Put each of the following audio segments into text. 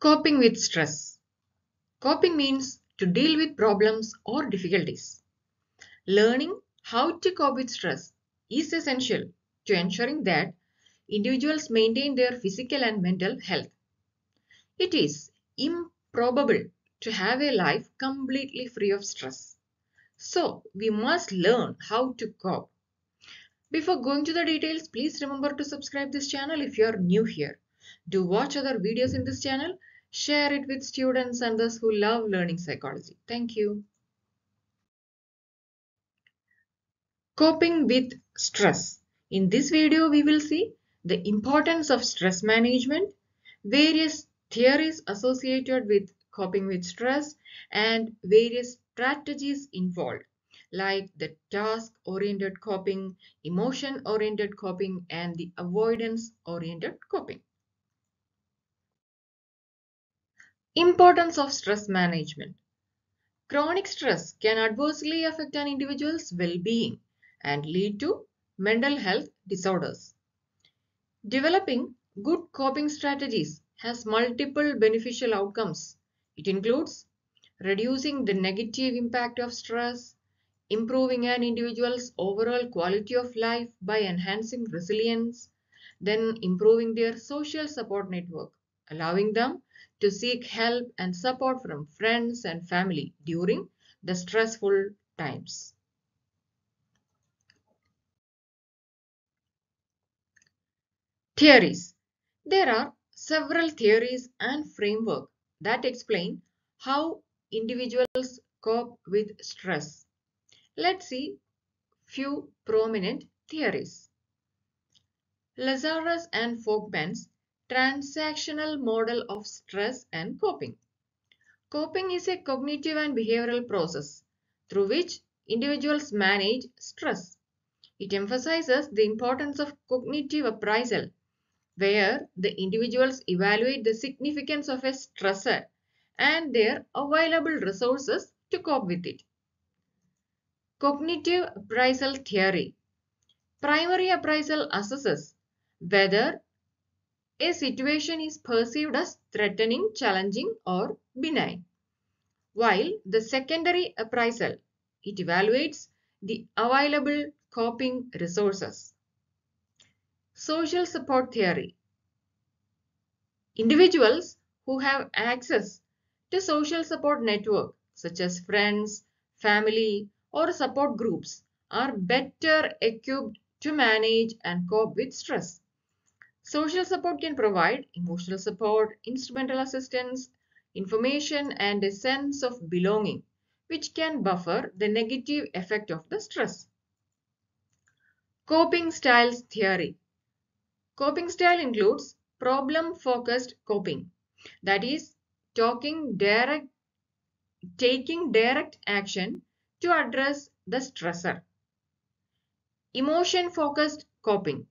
Coping with stress. Coping means to deal with problems or difficulties. Learning how to cope with stress is essential to ensuring that individuals maintain their physical and mental health. It is improbable to have a life completely free of stress. So, we must learn how to cope. Before going to the details, please remember to subscribe this channel if you are new here. Do watch other videos in this channel. Share it with students and those who love learning psychology. Thank you. Coping with stress. In this video, we will see the importance of stress management, various theories associated with coping with stress, and various strategies involved, like the task-oriented coping, emotion-oriented coping, and the avoidance-oriented coping. Importance of stress management. Chronic stress can adversely affect an individual's well-being and lead to mental health disorders. Developing good coping strategies has multiple beneficial outcomes. It includes reducing the negative impact of stress, improving an individual's overall quality of life by enhancing resilience, then improving their social support network, allowing them to seek help and support from friends and family during the stressful times. Theories. There are several theories and frameworks that explain how individuals cope with stress. Let's see few prominent theories. Lazarus and Folkman's Transactional Model of Stress and Coping. Coping is a cognitive and behavioral process through which individuals manage stress. It emphasizes the importance of cognitive appraisal, where the individuals evaluate the significance of a stressor and their available resources to cope with it. Cognitive appraisal theory. Primary appraisal assesses whether a situation is perceived as threatening, challenging, or benign, while the secondary appraisal, it evaluates the available coping resources. Social support theory. Individuals who have access to social support network such as friends, family, or support groups are better equipped to manage and cope with stress. Social support can provide emotional support, instrumental assistance, information, and a sense of belonging, which can buffer the negative effect of the stress. Coping styles theory. Coping style includes problem-focused coping, that is, taking direct action to address the stressor. Emotion-focused coping,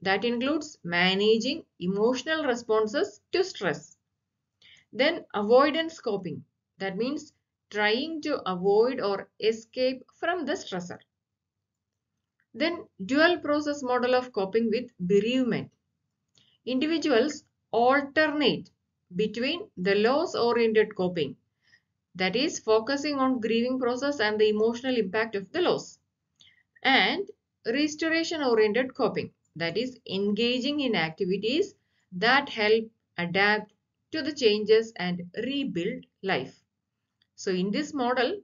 that includes managing emotional responses to stress. Then avoidance coping, that means trying to avoid or escape from the stressor. Then dual process model of coping with bereavement. Individuals alternate between the loss-oriented coping, that is focusing on grieving process and the emotional impact of the loss, and restoration-oriented coping, that is engaging in activities that help adapt to the changes and rebuild life. So in this model,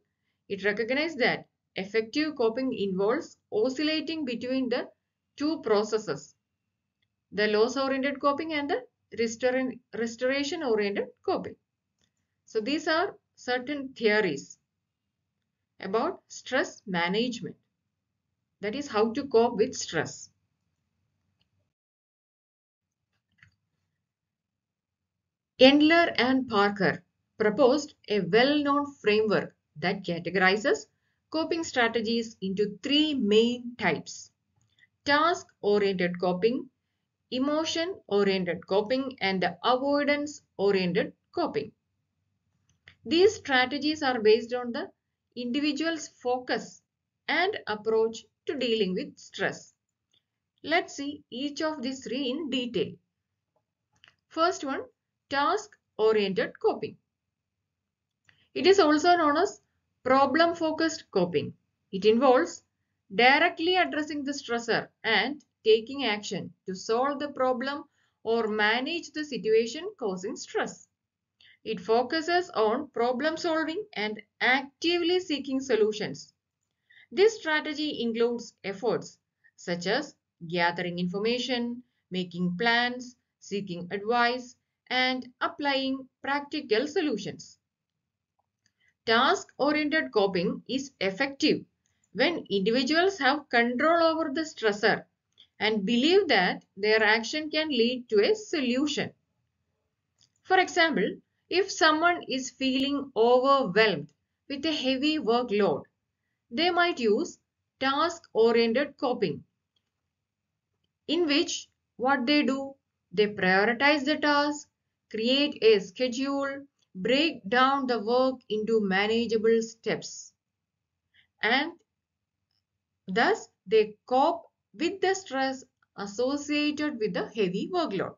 it recognized that effective coping involves oscillating between the two processes, the loss-oriented coping and the restoration-oriented coping. So these are certain theories about stress management, that is how to cope with stress. Endler and Parker proposed a well-known framework that categorizes coping strategies into three main types: task-oriented coping, emotion-oriented coping, and the avoidance-oriented coping. These strategies are based on the individual's focus and approach to dealing with stress. Let's see each of these three in detail. First one, task oriented coping. It is also known as problem focused coping. It involves directly addressing the stressor and taking action to solve the problem or manage the situation causing stress. It focuses on problem solving and actively seeking solutions. This strategy includes efforts such as gathering information, making plans, seeking advice, and applying practical solutions. Task-oriented coping is effective when individuals have control over the stressor and believe that their action can lead to a solution. For example, if someone is feeling overwhelmed with a heavy workload, they might use task-oriented coping, in which what they do, they prioritize the task, create a schedule, break down the work into manageable steps, and thus they cope with the stress associated with the heavy workload.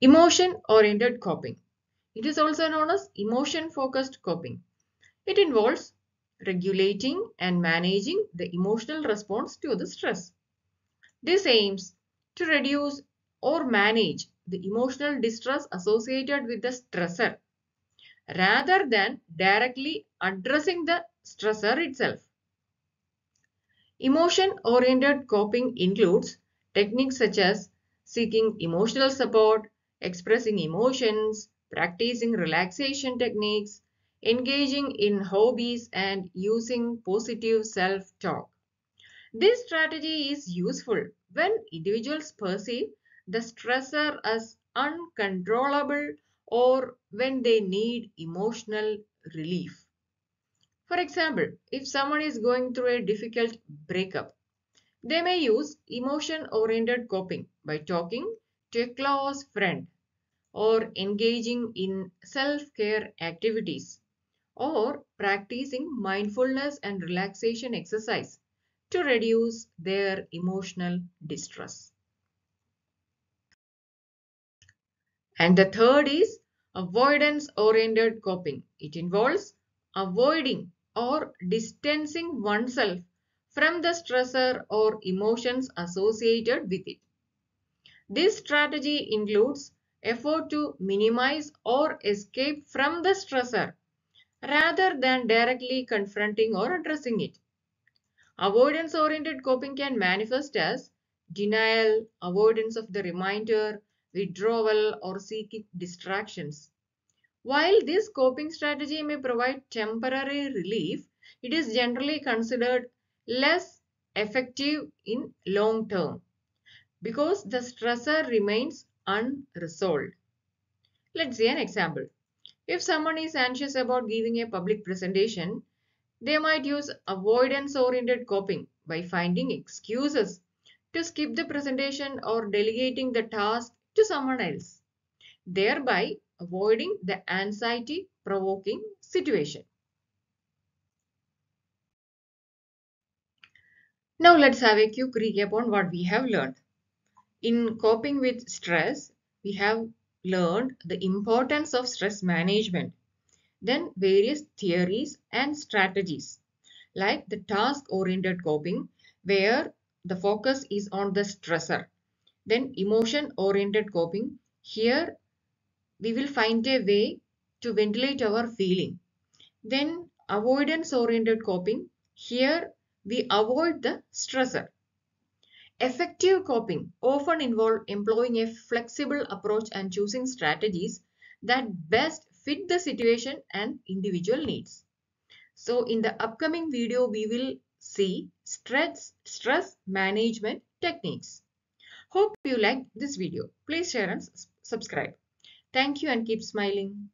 Emotion-oriented coping. It is also known as emotion-focused coping. It involves regulating and managing the emotional response to the stress. This aims to reduce or manage the emotional distress associated with the stressor, rather than directly addressing the stressor itself. Emotion-oriented coping includes techniques such as seeking emotional support, expressing emotions, practicing relaxation techniques, engaging in hobbies, and using positive self-talk. This strategy is useful when individuals perceive the stressor as uncontrollable or when they need emotional relief. For example, if someone is going through a difficult breakup, they may use emotion-oriented coping by talking to a close friend, or engaging in self-care activities, or practicing mindfulness and relaxation exercise to reduce their emotional distress. And the third is avoidance-oriented coping. It involves avoiding or distancing oneself from the stressor or emotions associated with it. This strategy includes effort to minimize or escape from the stressor rather than directly confronting or addressing it. Avoidance-oriented coping can manifest as denial, avoidance of the reminder, withdrawal, or seeking distractions. While this coping strategy may provide temporary relief, it is generally considered less effective in long term because the stressor remains unresolved. Let's see an example. If someone is anxious about giving a public presentation, they might use avoidance-oriented coping by finding excuses to skip the presentation or delegating the task to someone else, thereby avoiding the anxiety-provoking situation. Now let's have a quick recap on what we have learned. In coping with stress, we have learned the importance of stress management, then various theories and strategies like the task-oriented coping, where the focus is on the stressor, then emotion-oriented coping. Here we will find a way to ventilate our feeling. Then avoidance-oriented coping. Here we avoid the stressor. Effective coping often involves employing a flexible approach and choosing strategies that best fit the situation and individual needs. So in the upcoming video, we will see stress management techniques. Hope you liked this video. Please share and subscribe. Thank you and keep smiling.